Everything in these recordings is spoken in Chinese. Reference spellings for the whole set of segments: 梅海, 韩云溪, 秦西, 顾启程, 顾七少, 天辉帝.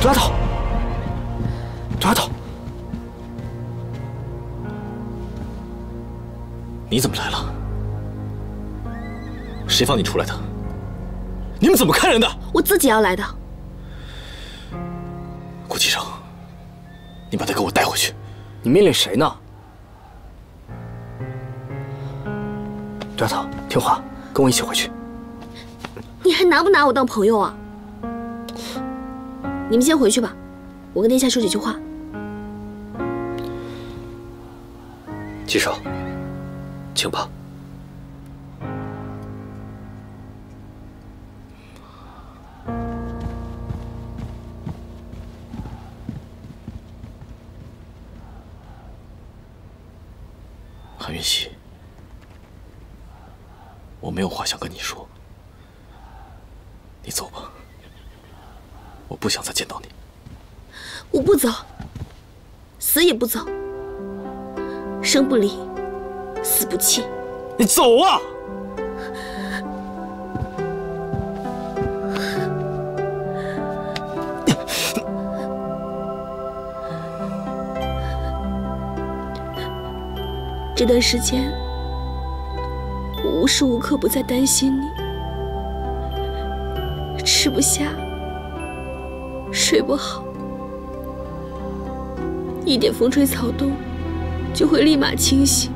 抓到！抓到！你怎么来了？谁放你出来的？你们怎么看人的？我自己要来的。顾启程，你把他给我带回去。你命令谁呢？丫头，听话，跟我一起回去。你还拿不拿我当朋友啊？你们先回去吧，我跟殿下说几句话。启程，请吧。 韩云溪，我没有话想跟你说，你走吧，我不想再见到你。我不走，死也不走，生不离，死不弃。你走啊！ 这段时间，我无时无刻不在担心你，吃不下，睡不好，一点风吹草动就会立马清醒。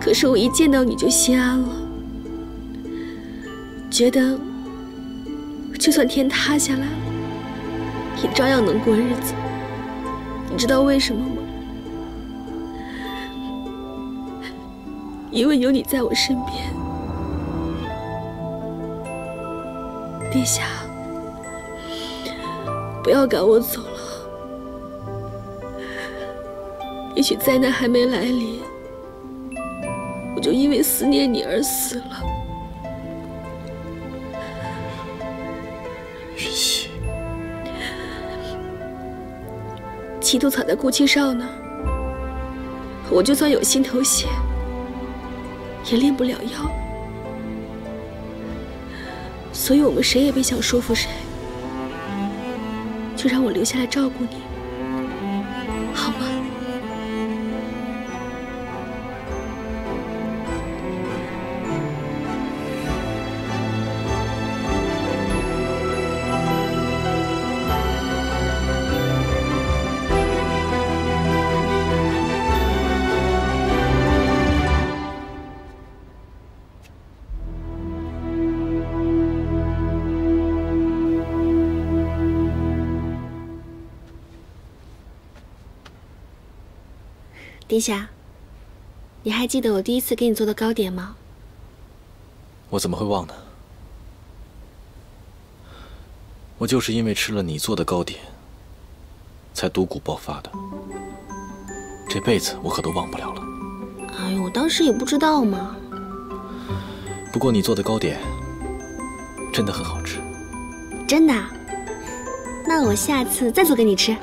可是我一见到你就心安了，觉得就算天塌下来了，也照样能过日子。 你知道为什么吗？因为有你在我身边，殿下，不要赶我走了。也许灾难还没来临，我就因为思念你而死了。云溪。 企图踩在顾七少那儿，我就算有心投降，也练不了腰。所以我们谁也别想说服谁，就让我留下来照顾你，好吗？殿下，你还记得我第一次给你做的糕点吗？我怎么会忘呢？我就是因为吃了你做的糕点，才独骨爆发的。这辈子我可都忘不了了。哎呦，我当时也不知道嘛。不过你做的糕点真的很好吃。真的？那我下次再做给你吃。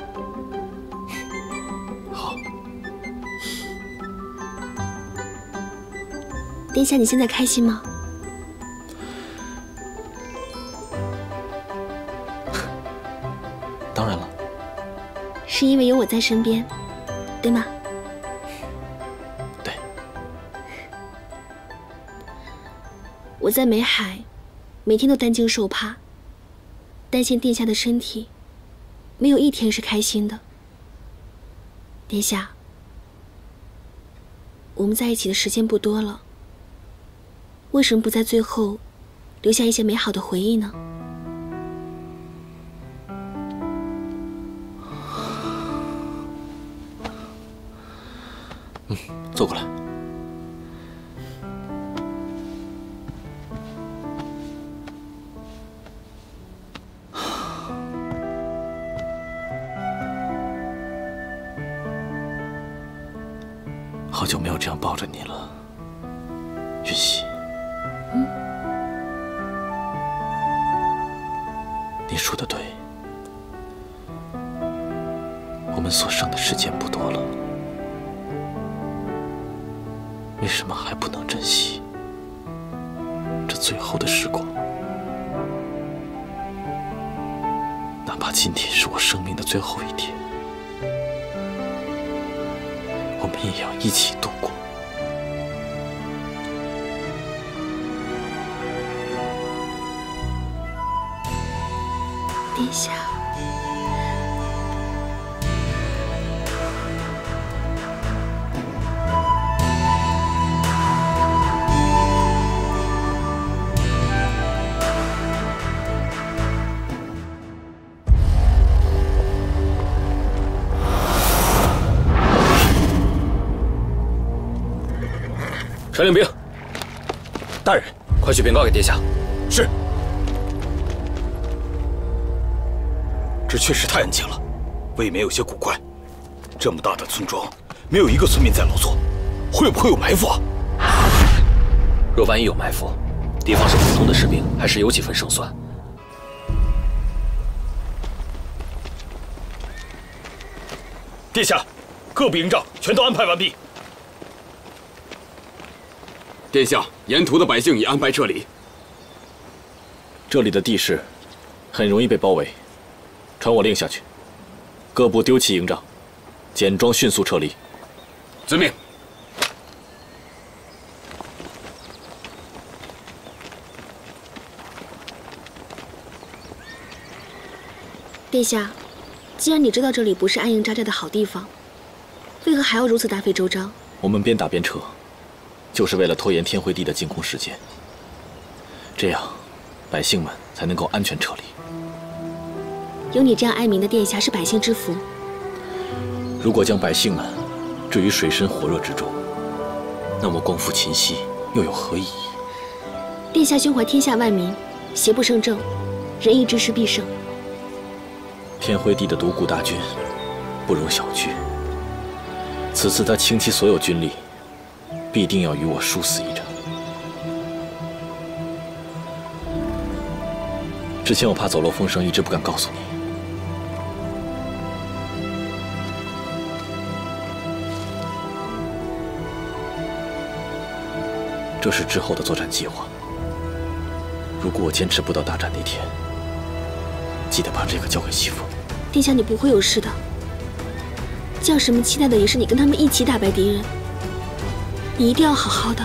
殿下，你现在开心吗？当然了，是因为有我在身边，对吗？对。我在梅海，每天都担惊受怕，担心殿下的身体，没有一天是开心的。殿下，我们在一起的时间不多了。 为什么不在最后留下一些美好的回忆呢？嗯，坐过来。好久没有这样抱着你了，云溪。 你说的对，我们所剩的时间不多了，为什么还不能珍惜这最后的时光？哪怕今天是我生命的最后一天，我们也要一起度过。殿下，率领兵，大人，快去禀告给殿下。是。 这确实太安静了，未免有些古怪。这么大的村庄，没有一个村民在劳作，会不会有埋伏啊？若万一有埋伏，敌方是普通的士兵，还是有几分胜算。殿下，各部营帐全都安排完毕。殿下，沿途的百姓已安排撤离。这里的地势很容易被包围。 传我令下去，各部丢弃营帐，简装迅速撤离。遵命。殿下，既然你知道这里不是安营扎寨的好地方，为何还要如此大费周章？我们边打边撤，就是为了拖延天辉帝的进攻时间，这样百姓们才能够安全撤离。 有你这样爱民的殿下是百姓之福。如果将百姓们置于水深火热之中，那么光复秦西又有何意义？殿下胸怀天下万民，邪不胜正，仁义之师必胜。天辉帝的独孤大军不容小觑，此次他倾其所有军力，必定要与我殊死一战。之前我怕走漏风声，一直不敢告诉你。 这是之后的作战计划。如果我坚持不到大战那天，记得把这个交给媳妇。殿下，你不会有事的。叫什么期待的也是你跟他们一起打败敌人，你一定要好好的。